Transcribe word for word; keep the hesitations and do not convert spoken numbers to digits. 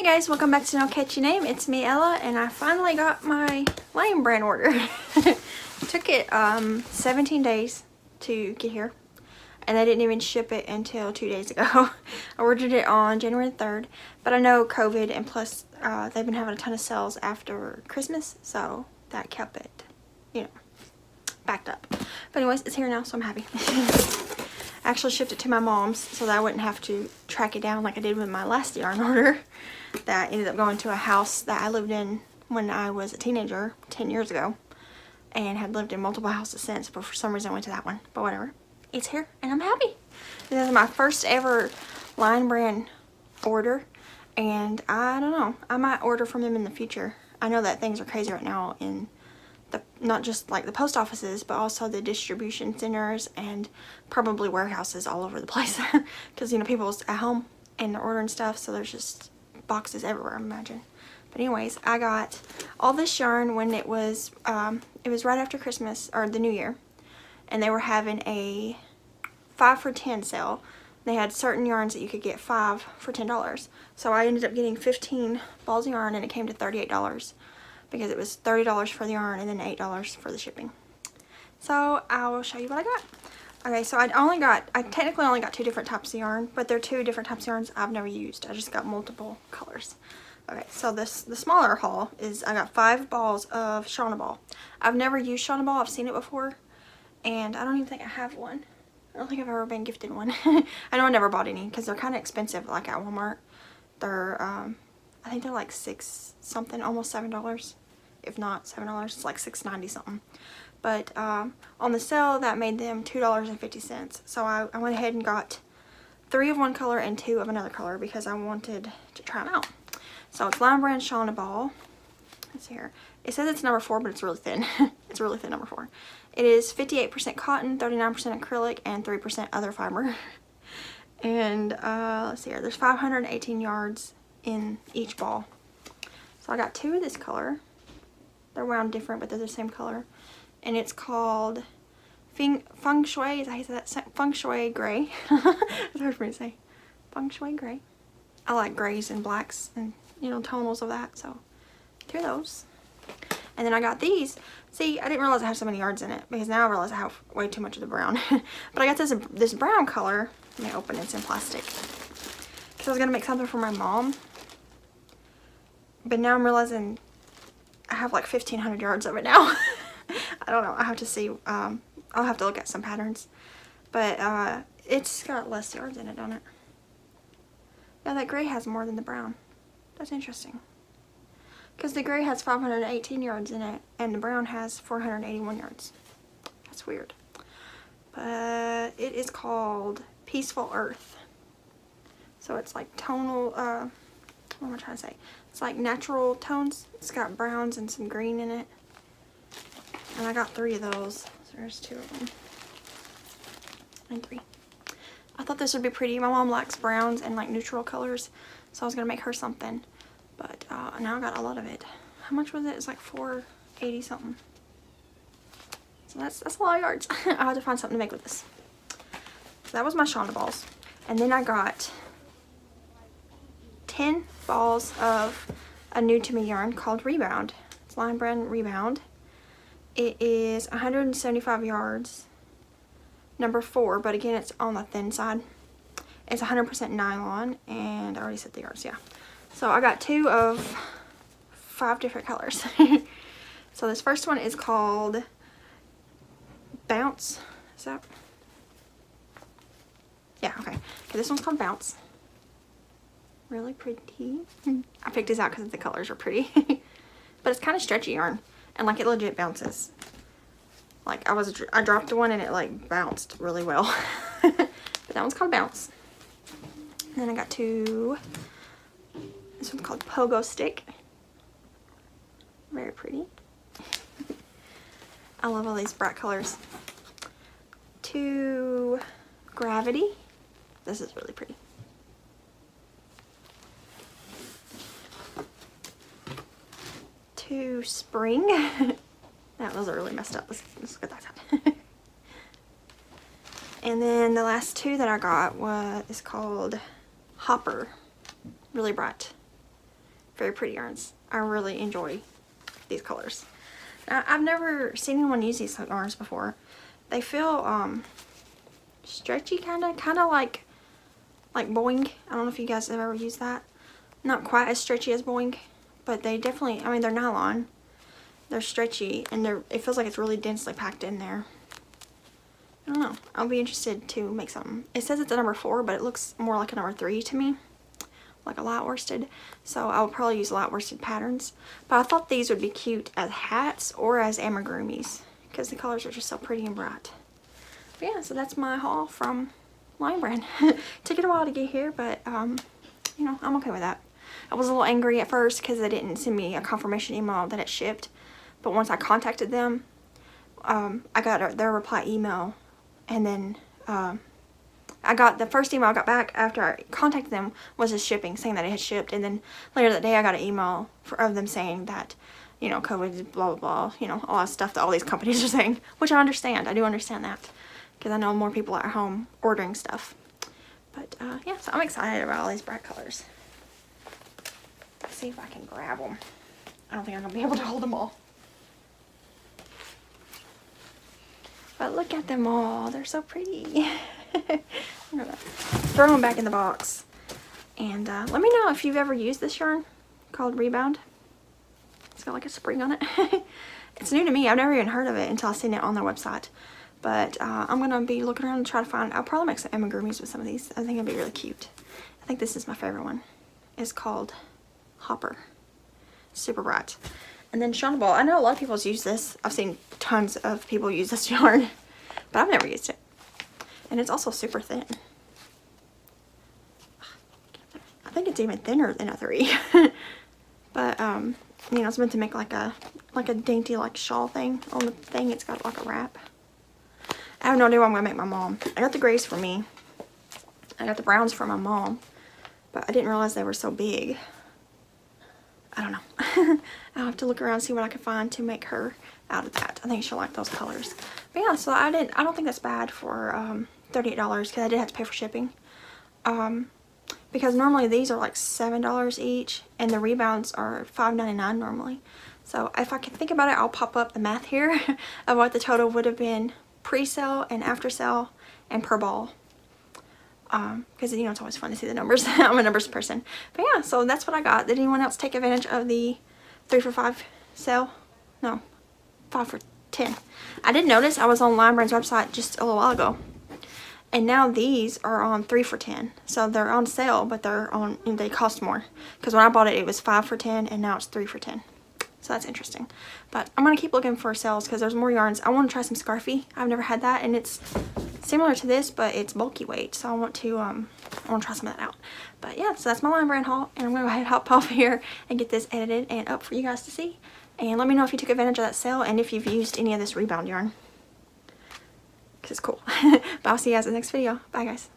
Hey guys, welcome back to No Catchy Name. It's me, Ella, and I finally got my Lion Brand order. Took it um, seventeen days to get here, and they didn't even ship it until two days ago. I ordered it on January third, but I know COVID and plus uh, they've been having a ton of sales after Christmas, so that kept it, you know, backed up. But anyways, it's here now, so I'm happy. I actually shipped it to my mom's so that I wouldn't have to track it down like I did with my last yarn order that ended up going to a house that I lived in when I was a teenager ten years ago and had lived in multiple houses since, but for some reason I went to that one. But whatever, it's here and I'm happy. This is my first ever Lion Brand order, and I don't know, I might order from them in the future. I know that things are crazy right now in The, not just like the post offices, but also the distribution centers and probably warehouses all over the place, because you know, people's at home and they're ordering stuff, so there's just boxes everywhere, I imagine. But anyways, I got all this yarn when it was um, it was right after Christmas or the New Year, and they were having a five for ten sale. They had certain yarns that you could get five for ten dollars. So I ended up getting fifteen balls of yarn, and it came to thirty-eight dollars. Because it was thirty dollars for the yarn and then eight dollars for the shipping. So I will show you what I got. Okay, so I only got, I technically only got two different types of yarn, but they're two different types of yarns I've never used. I just got multiple colors. Okay, so this, the smaller haul is I got five balls of Shawna Ball. I've never used Shawna Ball, I've seen it before, and I don't even think I have one. I don't think I've ever been gifted one. I know I never bought any because they're kind of expensive, like at Walmart. They're, um, I think they're like six something, almost seven dollars. If not seven dollars, it's like six ninety something. But um, on the sale, that made them two dollars and fifty cents. So I, I went ahead and got three of one color and two of another color because I wanted to try them out. So it's Lion Brand Shawna Ball. It's here. It says it's number four, but it's really thin. It's really thin, number four. It is fifty-eight percent cotton, thirty-nine percent acrylic, and three percent other fiber. And uh, let's see here. There's five hundred eighteen yards in each ball. So I got two of this color. They're wound different, but they're the same color, and it's called Feng, Feng Shui. Is that, is that Feng Shui Gray? It's hard for me to say. Feng Shui Gray. I like grays and blacks and, you know, tonals of that. So two of those, and then I got these. See, I didn't realize I had so many yards in it because now I realize I have way too much of the brown. But I got this this brown color. Let me open it. It's in plastic because I was gonna make something for my mom, but now I'm realizing I have like fifteen hundred yards of it now. I don't know. I have to see. Um, I'll have to look at some patterns. But uh, it's got less yards in it, don't it? Yeah, that gray has more than the brown. That's interesting. Because the gray has five hundred eighteen yards in it, and the brown has four hundred eighty-one yards. That's weird. But it is called Peaceful Earth. So it's like tonal... Uh, what am I trying to say? It's like natural tones. It's got browns and some green in it. And I got three of those. So there's two of them. And three. I thought this would be pretty. My mom likes browns and like neutral colors. So I was going to make her something. But uh, now I got a lot of it. How much was it? It's like four eighty something. So that's, that's a lot of yards. I'll have to find something to make with this. So that was my Shawna Balls. And then I got ten balls of a new to me yarn called Rebound. It's Lion Brand Rebound. It is one hundred seventy-five yards, number four, but again, it's on the thin side. It's one hundred percent nylon, and I already said the yards, yeah. So I got two of five different colors. So this first one is called Bounce. Is that? Yeah, okay. Okay, this one's called Bounce. Really pretty. I picked this out because the colors are pretty. But it's kind of stretchy yarn, and like it legit bounces. Like I was, I dropped one and it like bounced really well. But that one's called Bounce. And then I got two. This one's called Pogo Stick. Very pretty. I love all these bright colors. Two Gravity. This is really pretty. To Spring. That was really messed up. Let's, let's get that out. And then the last two that I got was is called Hopper. Really bright. very pretty yarns. I really enjoy these colors. Now, I've never seen anyone use these yarns before. They feel um, stretchy, kind of, kind of like like boing. I don't know if you guys have ever used that. Not quite as stretchy as boing, but they definitely. I mean, they're nylon. They're stretchy, and they're. It feels like it's really densely packed in there. I don't know. I'll be interested to make something. It says it's a number four, but it looks more like a number three to me, like a light worsted. So I'll probably use light worsted patterns. But I thought these would be cute as hats or as amigurumis because the colors are just so pretty and bright. But yeah, so that's my haul from Lion Brand. Took it a while to get here, but um, you know, I'm okay with that. I was a little angry at first because they didn't send me a confirmation email that it shipped. But once I contacted them, um, I got their reply email. And then um, I got the first email I got back after I contacted them was just shipping, saying that it had shipped. And then later that day, I got an email for, of them saying that, you know, COVID, blah, blah, blah, you know, all that stuff that all these companies are saying, which I understand. I do understand that because I know more people are at home ordering stuff. But uh, yeah, so I'm excited about all these bright colors. Let's see if I can grab them. I don't think I'm going to be able to hold them all. But look at them all. They're so pretty. I'm gonna throw them back in the box. And uh, let me know if you've ever used this yarn called Rebound. It's got like a spring on it. It's new to me. I've never even heard of it until I seen it on their website. But uh, I'm going to be looking around and try to find. I'll probably make some amigurumis with some of these. I think it'd be really cute. I think this is my favorite one. It's called Hopper. Super bright. And then Shawna Ball. I know a lot of people's use this. I've seen tons of people use this yarn, but I've never used it. And it's also super thin. I think it's even thinner than a three. But um, you know, it's meant to make like a like a dainty like shawl thing on the thing. It's got like a wrap. I have no idea what I'm gonna make my mom. I got the grays for me. I got the browns for my mom, but I didn't realize they were so big. I don't know. I'll have to look around and see what I can find to make her out of that. I think she'll like those colors. But yeah, so I didn't. I don't think that's bad for um, thirty-eight dollars because I did have to pay for shipping. Um, because normally these are like seven dollars each, and the rebounds are five ninety-nine normally. So if I can think about it, I'll pop up the math here of what the total would have been pre-sale and after sale and per ball. Um, because you know it's always fun to see the numbers. I'm a numbers person. But yeah, so that's what I got. Did anyone else take advantage of the three for five sale? No, five for ten. I did notice I was on Lion Brand's website just a little while ago, and now these are on three for ten. So they're on sale, but they're on. They cost more because when I bought it, it was five for ten, and now it's three for ten. So that's interesting. But I'm gonna keep looking for sales because there's more yarns. I want to try some Scarfie. I've never had that, and it's similar to this, but it's bulky weight, so I want to um I want to try some of that out. But yeah, so that's my Lion Brand haul, and I'm gonna go ahead and hop off here and get this edited and up for you guys to see. And let me know if you took advantage of that sale and if you've used any of this rebound yarn, because it's cool. But I'll see you guys in the next video. Bye guys.